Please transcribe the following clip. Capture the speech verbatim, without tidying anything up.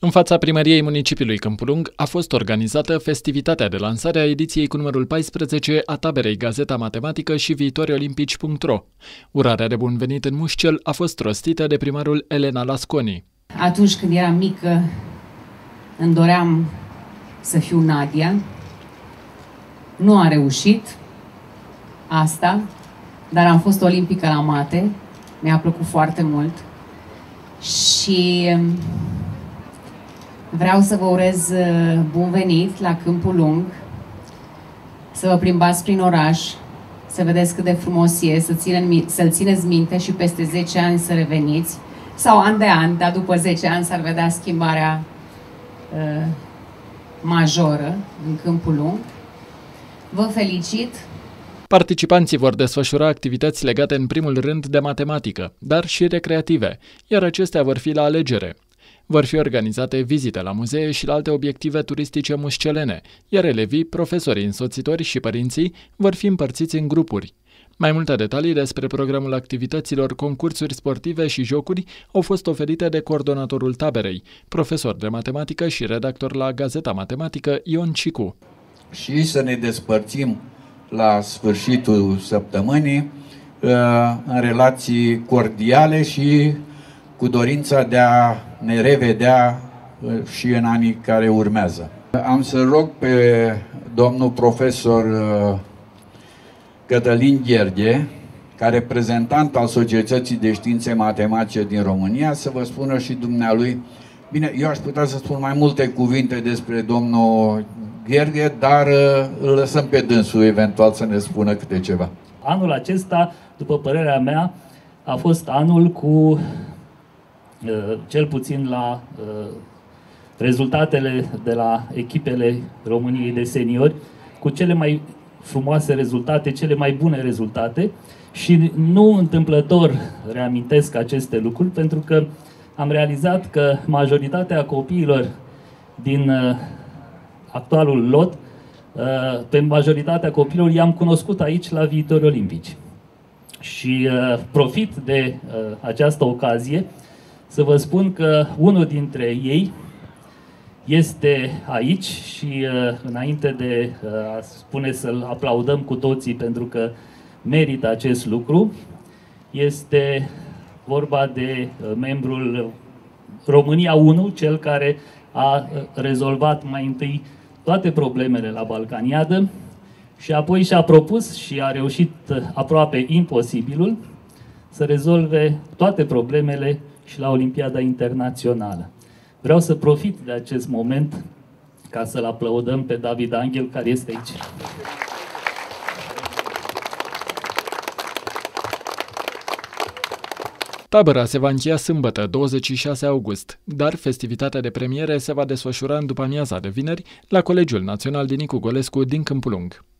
În fața primăriei municipiului Câmpulung a fost organizată festivitatea de lansare a ediției cu numărul paisprezece a taberei Gazeta Matematică și Viitori Olimpici punct ro. Urarea de bun venit în Mușcel a fost rostită de primarul Elena Lasconi. Atunci când eram mică, îmi doream să fiu Nadia. Nu a reușit asta, dar am fost olimpică la mate. Mi-a plăcut foarte mult și vreau să vă urez bun venit la Câmpul Lung, să vă plimbați prin oraș, să vedeți cât de frumos e, să ține, să-l țineți minte și peste zece ani să reveniți, sau an de an, dar după zece ani s-ar vedea schimbarea uh, majoră în Câmpul Lung. Vă felicit! Participanții vor desfășura activități legate în primul rând de matematică, dar și recreative, iar acestea vor fi la alegere. Vor fi organizate vizite la muzee și la alte obiective turistice mușcelene, iar elevii, profesorii însoțitori și părinții vor fi împărțiți în grupuri. Mai multe detalii despre programul activităților, concursuri sportive și jocuri au fost oferite de coordonatorul taberei, profesor de matematică și redactor la Gazeta Matematică Ion Cicu. Și să ne despărțim la sfârșitul săptămânii în relații cordiale și cu dorința de a ne revedea și în anii care urmează. Am să rog pe domnul profesor Cătălin Gherghe, ca reprezentant al Societății de Științe Matematice din România, să vă spună și dumnealui. Bine, eu aș putea să spun mai multe cuvinte despre domnul Gherghe, dar îl lăsăm pe dânsul eventual să ne spună câte ceva. Anul acesta, după părerea mea, a fost anul cu cel puțin la uh, rezultatele de la echipele României de seniori, cu cele mai frumoase rezultate, cele mai bune rezultate, și nu întâmplător reamintesc aceste lucruri, pentru că am realizat că majoritatea copiilor din uh, actualul lot, uh, pe majoritatea copiilor i-am cunoscut aici la Viitori Olimpici. Și uh, profit de uh, această ocazie să vă spun că unul dintre ei este aici și înainte de a spune să-l aplaudăm cu toții pentru că merită acest lucru, este vorba de membrul România unu, cel care a rezolvat mai întâi toate problemele la Balcaniadă și apoi și-a propus și a reușit aproape imposibilul să rezolve toate problemele și la Olimpiada Internațională. Vreau să profit de acest moment ca să-l aplaudăm pe David Angel, care este aici. Tabăra se va încheia sâmbătă, douăzeci și șase august, dar festivitatea de premiere se va desfășura în după amiaza de vineri la Colegiul Național "Dinicu Golescu" din Câmpulung.